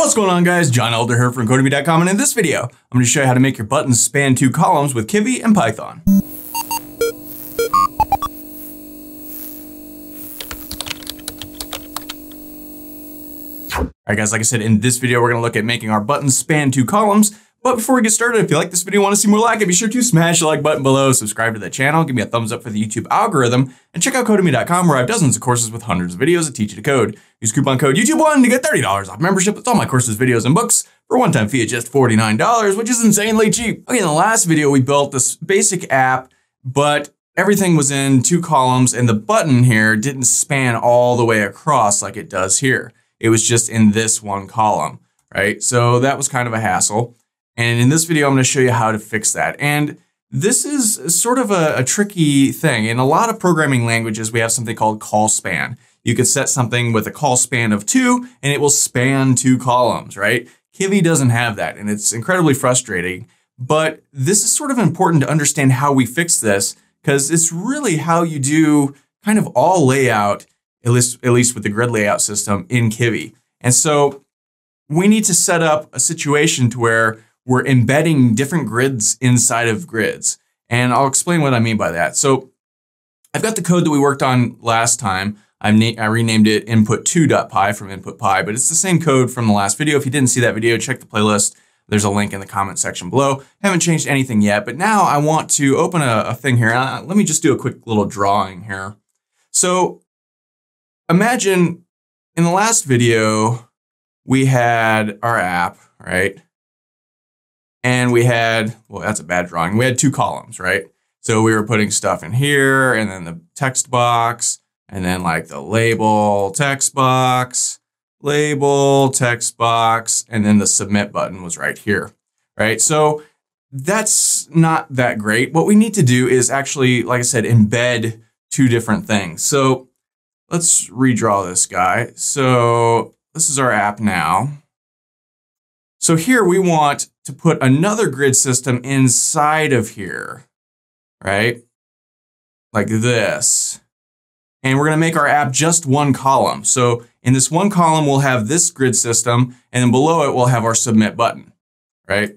What's going on, guys? John Elder here from Codemy.com, and in this video, I'm going to show you how to make your buttons span two columns with Kivy and Python. Alright guys, like I said, in this video, we're going to look at making our buttons span two columns. But before we get started, if you like this video and want to see more like it, be sure to smash the like button below, subscribe to the channel, give me a thumbs up for the YouTube algorithm, and check out Codemy.com where I have dozens of courses with hundreds of videos that teach you to code. Use coupon code YouTube1 to get $30 off membership. That's all my courses, videos, and books for a one-time fee of just $49, which is insanely cheap. Okay, in the last video, we built this basic app, but everything was in two columns, and the button here didn't span all the way across like it does here. It was just in this one column, right? So that was kind of a hassle. And in this video, I'm going to show you how to fix that. And this is sort of a tricky thing. In a lot of programming languages, we have something called call span. You could set something with a call span of two, and it will span two columns, right? Kivy doesn't have that, and it's incredibly frustrating. But this is sort of important to understand how we fix this, because it's really how you do kind of all layout, at least with the grid layout system in Kivy. And so we need to set up a situation to where we're embedding different grids inside of grids. And I'll explain what I mean by that. So I've got the code that we worked on last time. I renamed it input2.py from input.py, but it's the same code from the last video. If you didn't see that video, check the playlist. There's a link in the comment section below. Haven't changed anything yet, but now I want to open a thing here. Let me just do a quick little drawing here. So imagine in the last video, we had our app, right? And we had, well, that's a bad drawing. We had two columns, right? So we were putting stuff in here and then the text box and then like the label, text box, and then the submit button was right here, right? So that's not that great. What we need to do is actually, like I said, embed two different things. So let's redraw this guy. So this is our app now. So here we want to put another grid system inside of here, right? Like this. And we're gonna make our app just one column. So in this one column, we'll have this grid system, and then below it, we'll have our submit button, right?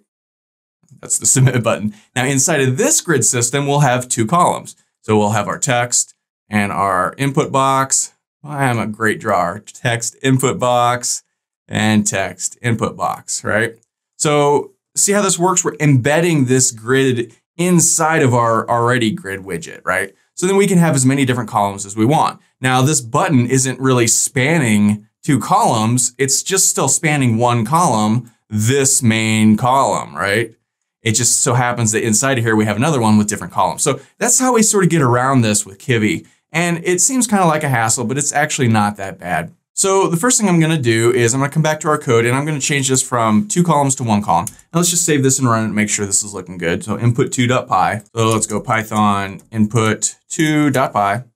That's the submit button. Now inside of this grid system, we'll have two columns. So we'll have our text and our input box. I am a great drawer. Text input box and text input box, right? So see how this works? We're embedding this grid inside of our already grid widget, right? So then we can have as many different columns as we want. Now this button isn't really spanning two columns. It's just still spanning one column, this main column, right? It just so happens that inside of here, we have another one with different columns. So that's how we sort of get around this with Kivy. And it seems kind of like a hassle, but it's actually not that bad. So the first thing I'm gonna do is I'm gonna come back to our code and I'm gonna change this from two columns to one column. And let's just save this and run it and make sure this is looking good. So input2.py. So let's go Python input2.py.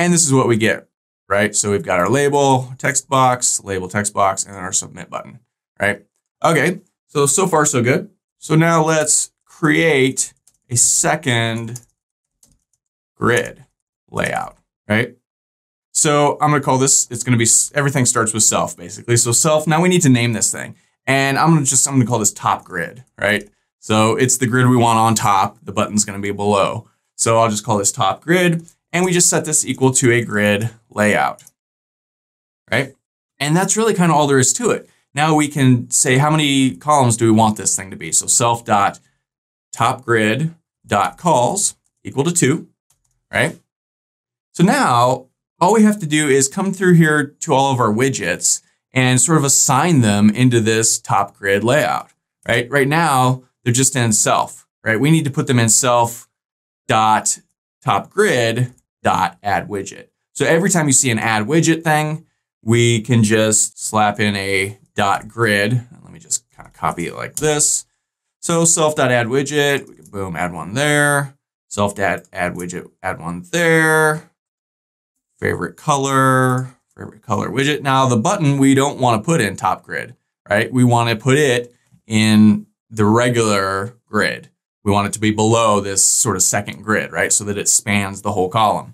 And this is what we get, right? So we've got our label, text box, and then our submit button, right? Okay, so far so good. So now let's create a second grid layout, right? So I'm gonna call this, it's gonna be, everything starts with self basically. So self, now we need to name this thing. And I'm gonna call this top grid, right? So it's the grid we want on top, the button's gonna be below. So I'll just call this top grid, and we just set this equal to a grid layout, right? And that's really kind of all there is to it. Now we can say, how many columns do we want this thing to be? So self.topgrid.calls equal to 2, right? So now, all we have to do is come through here to all of our widgets and sort of assign them into this top grid layout, right? Right now, they're just in self, right? We need to put them in self.topgrid.addWidget. So every time you see an add widget thing, we can just slap in a dot grid. Let me just kind of copy it like this. So self.addWidget, we can boom, add one there. Self.addWidget, add one there. Favorite color widget. Now the button we don't want to put in top grid, right? We want to put it in the regular grid. We want it to be below this sort of second grid, right? So that it spans the whole column.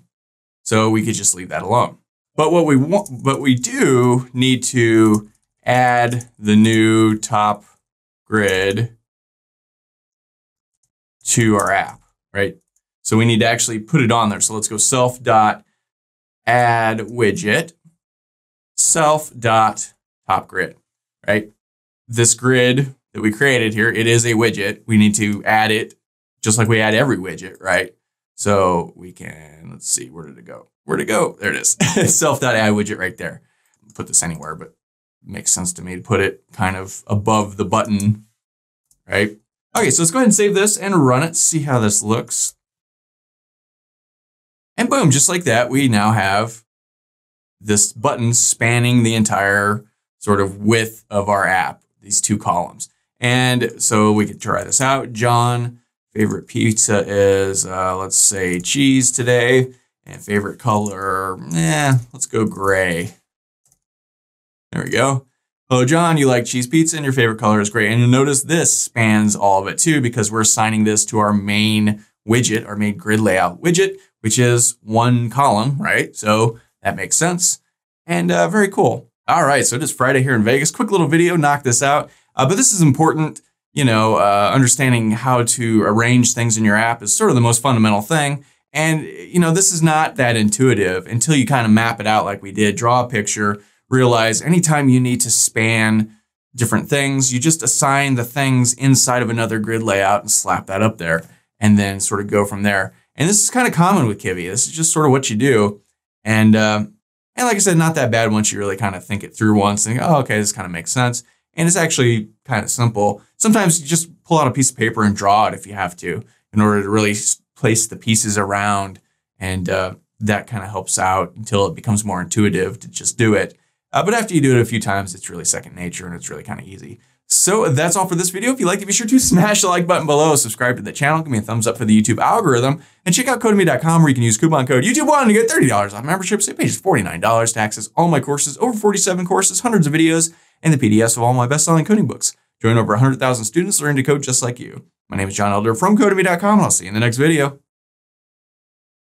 So we could just leave that alone. But what we do need to add the new top grid to our app, right? So we need to actually put it on there. So let's go self.add widget, self.top grid, right? This grid that we created here, it is a widget. We need to add it just like we add every widget, right? So we can, let's see, where did it go? Where'd it go? There it is. Self.add widget right there. Put this anywhere, but it makes sense to me to put it kind of above the button, right? Okay, so let's go ahead and save this and run it, see how this looks. And boom, just like that, we now have this button spanning the entire sort of width of our app, these two columns. And so we could try this out. John, favorite pizza is, let's say cheese today. And favorite color, let's go gray. There we go. Hello, John, you like cheese pizza and your favorite color is gray. And you'll notice this spans all of it too, because we're assigning this to our main widget, our main grid layout widget, which is one column, right? So that makes sense and very cool. All right, so it is Friday here in Vegas. Quick little video, knock this out. But this is important, you know, understanding how to arrange things in your app is sort of the most fundamental thing. And, you know, this is not that intuitive until you kind of map it out like we did, draw a picture, realize anytime you need to span different things, you just assign the things inside of another grid layout and slap that up there and then sort of go from there. And this is kind of common with Kivy. This is just sort of what you do. And like I said, not that bad once you really kind of think it through once and think, oh, okay, this kind of makes sense. And it's actually kind of simple. Sometimes you just pull out a piece of paper and draw it if you have to in order to really place the pieces around. And that kind of helps out until it becomes more intuitive to just do it. But after you do it a few times, it's really second nature and it's really kind of easy. So that's all for this video. If you liked it, be sure to smash the like button below, subscribe to the channel, give me a thumbs up for the YouTube algorithm, and check out Codemy.com where you can use coupon code YouTube1 to get $30 off membership, save pages $49 to access all my courses, over 47 courses, hundreds of videos, and the PDFs of all my best-selling coding books. Join over 100,000 students learning to code just like you. My name is John Elder from Codemy.com, and I'll see you in the next video.